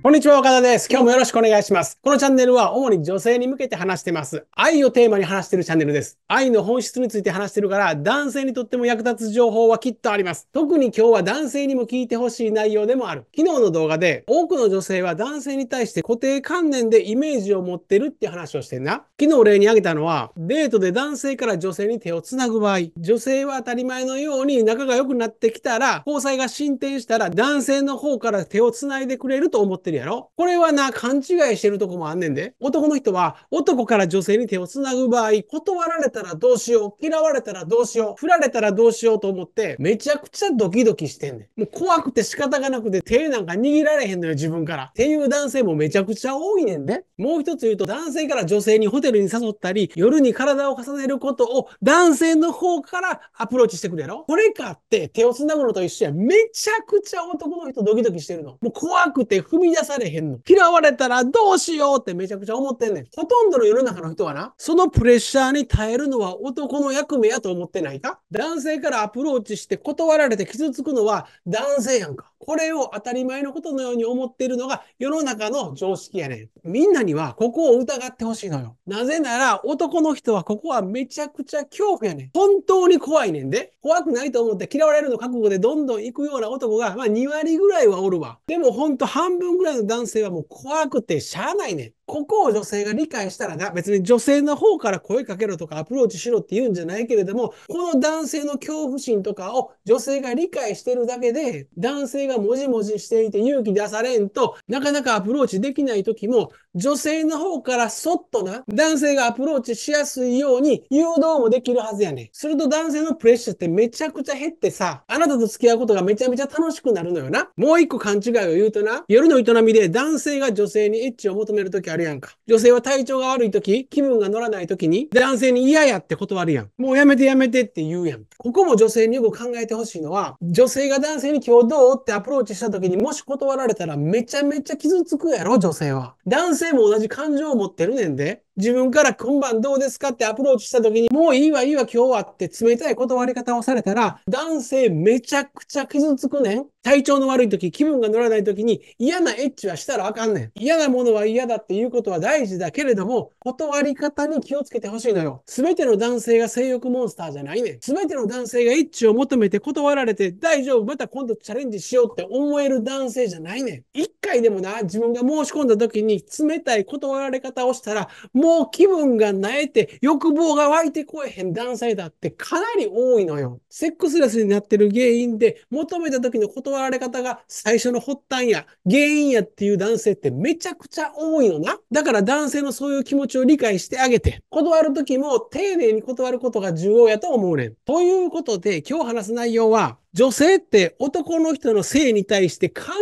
こんにちは、岡田です。今日もよろしくお願いします。このチャンネルは主に女性に向けて話してます。愛をテーマに話してるチャンネルです。愛の本質について話してるから、男性にとっても役立つ情報はきっとあります。特に今日は男性にも聞いてほしい内容でもある。昨日の動画で、多くの女性は男性に対して固定観念でイメージを持ってるって話をしてんな。昨日例に挙げたのは、デートで男性から女性に手を繋ぐ場合、女性は当たり前のように仲が良くなってきたら、交際が進展したら男性の方から手を繋いでくれると思ってやろ。これはな、勘違いしてるとこもあんねんで。男の人は男から女性に手をつなぐ場合、断られたらどうしよう、嫌われたらどうしよう、振られたらどうしようと思ってめちゃくちゃドキドキしてんねん。もう怖くて仕方がなくて手なんか握られへんのよ、自分からっていう男性もめちゃくちゃ多いねんで。もう一つ言うと、男性から女性にホテルに誘ったり夜に体を重ねることを男性の方からアプローチしてくるやろ。これかって手をつなぐのと一緒や。めちゃくちゃ男の人ドキドキしてるの。もう怖くて踏み出されへんの。嫌われたらどうしようってめちゃくちゃ思ってんねん。ほとんどの世の中の人はな、そのプレッシャーに耐えるのは男の役目やと思ってないか？男性からアプローチして断られて傷つくのは男性やんか。これを当たり前のことのように思っているのが世の中の常識やねん。みんなにはここを疑ってほしいのよ。なぜなら男の人はここはめちゃくちゃ恐怖やねん。本当に怖いねんで。怖くないと思って嫌われるの覚悟でどんどん行くような男が、まあ2割ぐらいはおるわ。でもほんと半分ぐらいの男性はもう怖くてしゃあないねん。ここを女性が理解したらな、別に女性の方から声かけろとかアプローチしろって言うんじゃないけれども、この男性の恐怖心とかを女性が理解してるだけで、男性がもじもじしていて勇気出されんとなかなかアプローチできない時も、女性の方からそっとな、男性がアプローチしやすいように誘導もできるはずやねん。すると男性のプレッシャーってめちゃくちゃ減ってさ、あなたと付き合うことがめちゃめちゃ楽しくなるのよな。もう一個勘違いを言うとな、夜の営みで男性が女性にエッチを求める時あるやんか。女性は体調が悪い時、気分が乗らない時に男性に嫌やって断るやん。もうやめてやめてって言うやん。ここも女性によく考えてほしいのは、女性が男性に今日どうってアプローチした時にもし断られたらめちゃめちゃ傷つくやろ、女性は。男性も同じ感情を持ってるねんで。自分から今晩どうですかってアプローチした時に、もういいわいいわ今日はって冷たい断り方をされたら、男性めちゃくちゃ傷つくねん。体調の悪い時、気分が乗らない時に嫌なエッチはしたらあかんねん。嫌なものは嫌だっていうことは大事だけれども、断り方に気をつけてほしいのよ。すべての男性が性欲モンスターじゃないねん。すべての男性がエッチを求めて断られて大丈夫、また今度チャレンジしようって思える男性じゃないねん。一回でもな、自分が申し込んだ時に冷たい断られ方をしたら、もう気分が萎えて欲望が湧いてこえへん男性だってかなり多いのよ。セックスレスになってる原因で、求めた時の断られ方が最初の発端や原因やっていう男性ってめちゃくちゃ多いのな。だから男性のそういう気持ちを理解してあげて、断る時も丁寧に断ることが重要やと思うねん。ということで今日話す内容は、女性って男の人の性に対して勘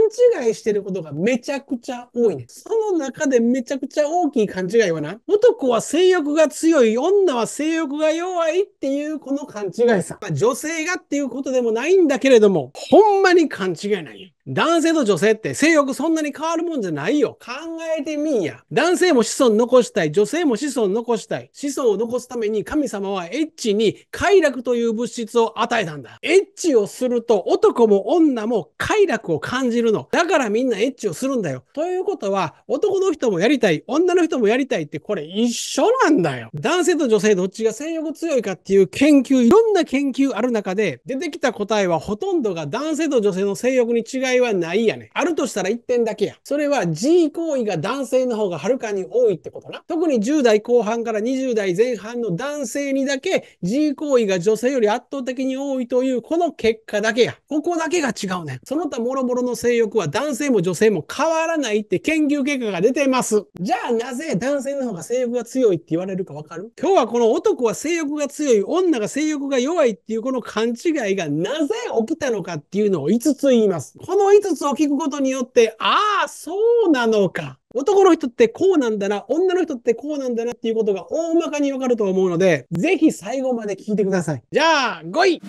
違いしてることがめちゃくちゃ多いね。その中でめちゃくちゃ大きい勘違いはな、男は性欲が強い、女は性欲が弱いっていうこの勘違いさ。まあ、女性がっていうことでもないんだけれども、ほんまに勘違いなんよ。男性と女性って性欲そんなに変わるもんじゃないよ。考えてみんや。男性も子孫残したい。女性も子孫残したい。子孫を残すために神様はエッチに快楽という物質を与えたんだ。エッチをすると男も女も快楽を感じるの。だからみんなエッチをするんだよ。ということは男の人もやりたい、女の人もやりたいってこれ一緒なんだよ。男性と女性どっちが性欲強いかっていう研究、いろんな研究ある中で出てきた答えはほとんどが男性と女性の性欲に違いはないやね。あるとしたら1点だけや。それは G 行為が男性の方がはるかに多いってことな。特に10代後半から20代前半の男性にだけ G 行為が女性より圧倒的に多いというこの結果だけや。ここだけが違うね。その他諸々の性欲は男性も女性も変わらないって研究結果が出てます。じゃあなぜ男性の方が性欲が強いって言われるかわかる？今日はこの男は性欲が強い、女が性欲が弱いっていうこの勘違いがなぜ起きたのかっていうのを5つ言います。この5つを聞くことによって、ああそうなのか、男の人ってこうなんだな、女の人ってこうなんだなっていうことが大まかにわかると思うので、ぜひ最後まで聞いてください。じゃあ5位、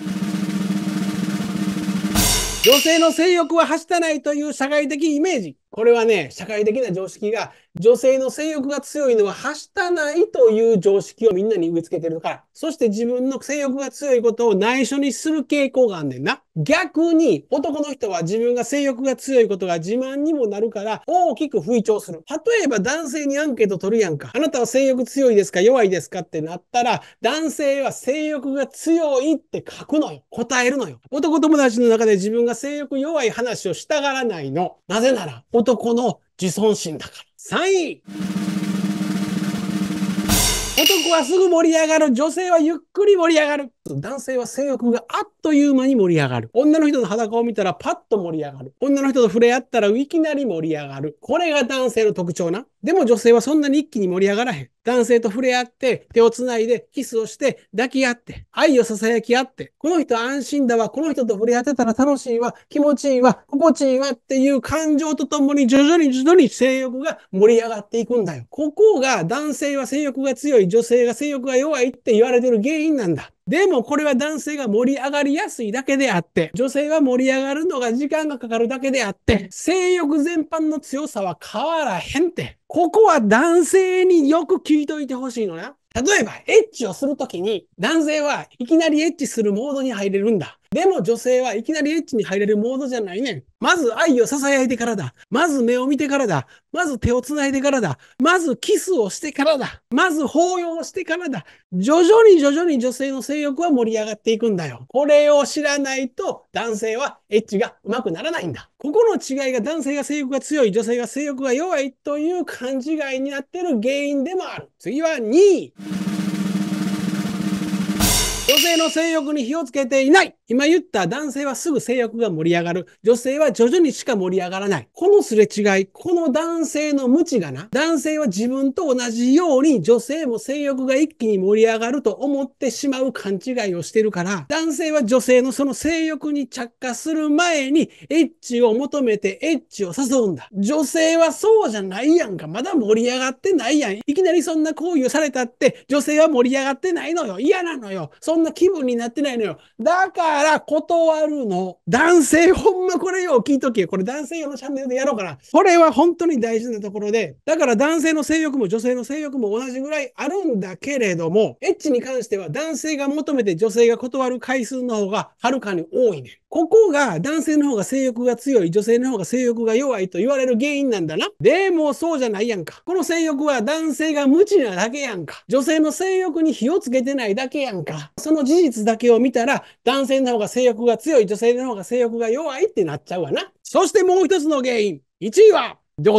女性の性欲ははしたないという社会的イメージ。これはね、社会的な常識が女性の性欲が強いのははしたないという常識をみんなに植え付けてるから。そして自分の性欲が強いことを内緒にする傾向があんねんな。逆に男の人は自分が性欲が強いことが自慢にもなるから大きく吹聴する。例えば男性にアンケート取るやんか。あなたは性欲強いですか弱いですかってなったら、男性は性欲が強いって書くのよ。答えるのよ。男友達の中で自分が性欲弱い話をしたがらないの。なぜなら男の自尊心だから。3位、男はすぐ盛り上がる。女性はゆっくり盛り上がる。男性は性欲があっという間に盛り上がる。女の人の裸を見たらパッと盛り上がる。女の人と触れ合ったらいきなり盛り上がる。これが男性の特徴な。でも女性はそんなに一気に盛り上がらへん。男性と触れ合って、手をつないで、キスをして、抱き合って、愛を囁き合って、この人安心だわ、この人と触れ合ってたら楽しいわ、気持ちいいわ、心地いいわっていう感情とともに徐々に性欲が盛り上がっていくんだよ。ここが男性は性欲が強い、女性が性欲が弱いって言われてる原因なんだ。でもこれは男性が盛り上がりやすいだけであって、女性は盛り上がるのが時間がかかるだけであって、性欲全般の強さは変わらへんって。ここは男性によく聞いといてほしいのな。例えば、エッチをするときに、男性はいきなりエッチするモードに入れるんだ。でも女性はいきなりエッチに入れるモードじゃないねん。まず愛を囁いてからだ。まず目を見てからだ。まず手を繋いでからだ。まずキスをしてからだ。まず抱擁をしてからだ。徐々に女性の性欲は盛り上がっていくんだよ。これを知らないと男性はエッチが上手くならないんだ。ここの違いが男性が性欲が強い、女性が性欲が弱いという勘違いになっている原因でもある。次は2位。女性の性欲に火をつけていない。今言った男性はすぐ性欲が盛り上がる。女性は徐々にしか盛り上がらない。このすれ違い、この男性の無知がな。男性は自分と同じように女性も性欲が一気に盛り上がると思ってしまう勘違いをしてるから、男性は女性のその性欲に着火する前にエッチを求めてエッチを誘うんだ。女性はそうじゃないやんか。まだ盛り上がってないやん。いきなりそんな行為をされたって女性は盛り上がってないのよ。嫌なのよ。そんな気分になってないのよ。だから断るの。男性ほんまこれよ、聞いとけ。これ男性用のチャンネルでやろうから。これは本当に大事なところで、だから男性の性欲も女性の性欲も同じぐらいあるんだけれども、エッチに関しては男性が求めて女性が断る回数の方がはるかに多いね。ここが男性の方が性欲が強い、女性の方が性欲が弱いと言われる原因なんだな。でもそうじゃないやんか。この性欲は男性が無知なだけやんか。女性の性欲に火をつけてないだけやんか。その事実だけを見たら、男性の方が性欲が強い、女性の方が性欲が弱いってなっちゃうわな。そしてもう一つの原因。1位は、じゃん！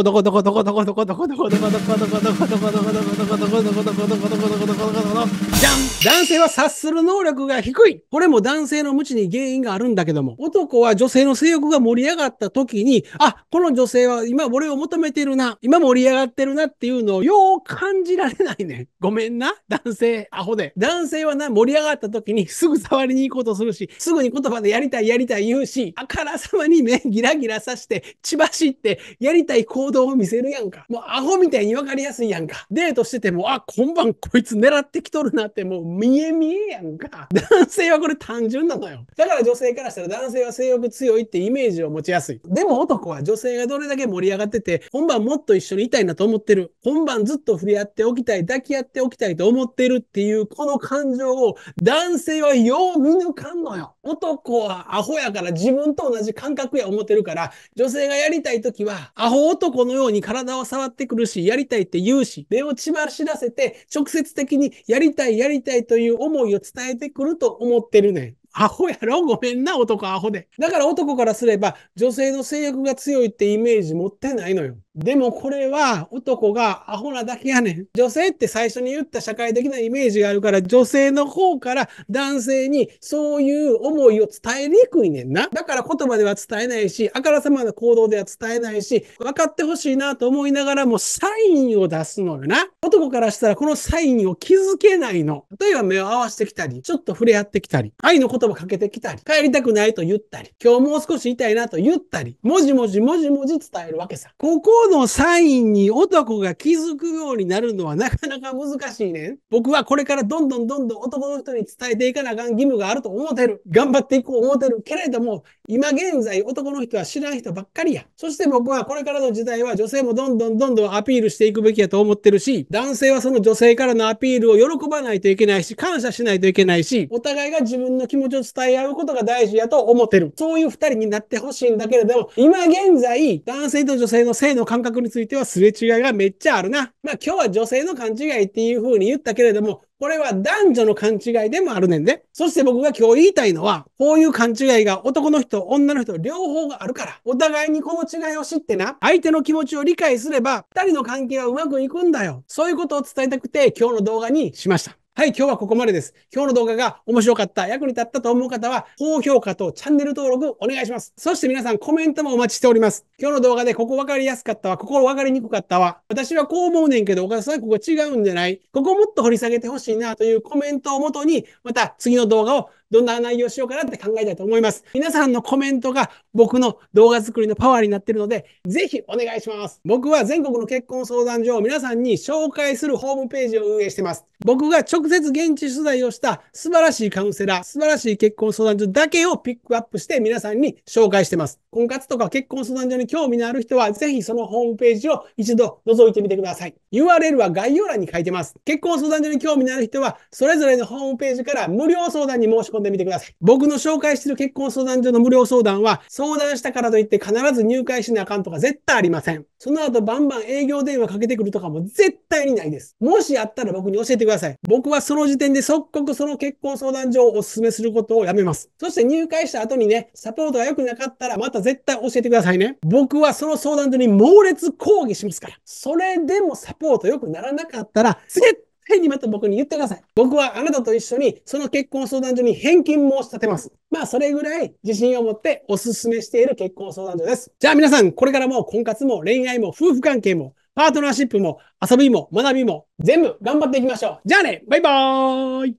男性は察する能力が低い。これも男性の無知に原因があるんだけども、男は女性の性欲が盛り上がった時に、あ、この女性は今俺を求めてるな、今盛り上がってるなっていうのをよう感じられないね。ごめんな、男性、アホで。男性はな、盛り上がった時にすぐ触りに行こうとするし、すぐに言葉でやりたい言うし、あからさまに目ギラギラさして、血走って、やりたい行動を見せるやんか。もうアホみたいに分かりやすいやんか。デートしてても、あ、今晩こいつ狙ってきとるなってもう見えやんか。男性はこれ単純なのよ。だから女性からしたら男性は性欲強いってイメージを持ちやすい。でも男は女性がどれだけ盛り上がってて、今晩もっと一緒にいたいなと思ってる。今晩ずっと触れ合っておきたい、抱き合っておきたいと思ってるっていうこの感情を男性はよう見抜かんのよ。男はアホやから自分と同じ感覚や思ってるから、女性がやりたいときはアホ男のように体を触ってくるし、やりたいって言うし、目を血走らせて直接的にやりたいという思いを伝えてくると思ってるねん。アホやろ？ごめんな、男アホで。だから男からすれば女性の性欲が強いってイメージ持ってないのよ。でもこれは男がアホなだけやねん。女性って最初に言った社会的なイメージがあるから、女性の方から男性にそういう思いを伝えにくいねんな。だから言葉では伝えないし、あからさまな行動では伝えないし、分かってほしいなと思いながらもサインを出すのよな。男からしたらこのサインを気づけないの。例えば目を合わせてきたり、ちょっと触れ合ってきたり、愛の言葉葉かけてきたり、帰りたくないと言ったり、今日もう少し痛いなと言ったり、もじもじもじもじ伝えるわけさ。ここのサインに男が気づくようになるのはなかなか難しいねん。僕はこれからどんどん男の人に伝えていかなあかん義務があると思ってる。頑張っていこう思ってる。けれども、今現在男の人は知らん人ばっかりや。そして僕はこれからの時代は女性もどんどんアピールしていくべきやと思ってるし、男性はその女性からのアピールを喜ばないといけないし、感謝しないといけないし、お互いが自分の気持ちを伝え合うことが大事やと思ってる。そういう二人になってほしいんだけれども、今現在、男性と女性の性の感覚についてはすれ違いがめっちゃあるな。まあ今日は女性の勘違いっていう風に言ったけれども、これは男女の勘違いでもあるねんで。そして僕が今日言いたいのは、こういう勘違いが男の人、女の人、両方があるから。お互いにこの違いを知ってな、相手の気持ちを理解すれば、二人の関係はうまくいくんだよ。そういうことを伝えたくて、今日の動画にしました。はい、今日はここまでです。今日の動画が面白かった、役に立ったと思う方は、高評価とチャンネル登録お願いします。そして皆さんコメントもお待ちしております。今日の動画でここ分かりやすかったわ、ここ分かりにくかったわ。私はこう思うねんけど、岡田さんここ違うんじゃない?ここもっと掘り下げてほしいなというコメントをもとに、また次の動画をどんな内容をしようかなって考えたいと思います。皆さんのコメントが僕の動画作りのパワーになっているので、ぜひお願いします。僕は全国の結婚相談所を皆さんに紹介するホームページを運営しています。僕が直接現地取材をした素晴らしいカウンセラー、素晴らしい結婚相談所だけをピックアップして皆さんに紹介しています。婚活とか結婚相談所に興味のある人は、ぜひそのホームページを一度覗いてみてください。URL は概要欄に書いてます。結婚相談所に興味のある人は、それぞれのホームページから無料相談に申し込みで見てください。僕の紹介している結婚相談所の無料相談は、相談したからといって必ず入会しなあかんとか絶対ありません。その後バンバン営業電話かけてくるとかも絶対にないです。もしあったら僕に教えてください。僕はその時点で即刻その結婚相談所をお勧めすることをやめます。そして入会した後にね、サポートが良くなかったらまた絶対教えてくださいね。僕はその相談所に猛烈抗議しますから。それでもサポート良くならなかったら、絶対変にまた僕に言ってください。僕はあなたと一緒にその結婚相談所に返金申し立てます。まあそれぐらい自信を持ってお勧めしている結婚相談所です。じゃあ皆さん、これからも婚活も恋愛も夫婦関係もパートナーシップも遊びも学びも全部頑張っていきましょう。じゃあね、バイバーイ。